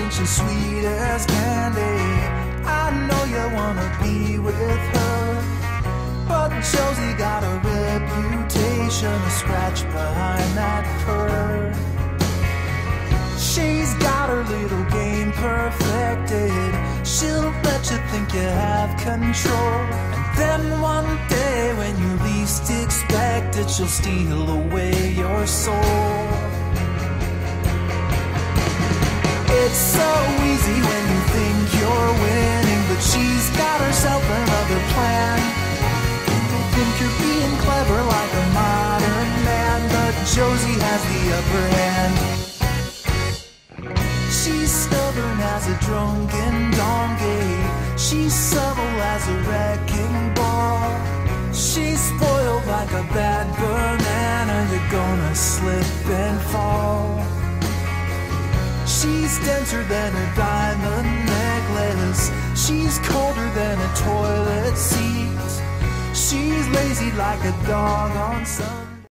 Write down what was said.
think she's sweet as candy. I know you wanna be with her, but Josie got a reputation, a scratch behind that purr. She's got her little game perfected. She'll let you think you have control, and then one day when you least expect it, she'll steal away your soul. It's so easy when you think you're winning, but she's got herself another plan. You think you're being clever like a modern man, but Josie has the upper hand. She's stubborn as a drunken donkey. She's subtle as a wrecking ball. She's spoiled like a bad banana. You're gonna slip and fall. She's denser than a diamond necklace. She's colder than a toilet seat. She's lazy like a dog on Sunday.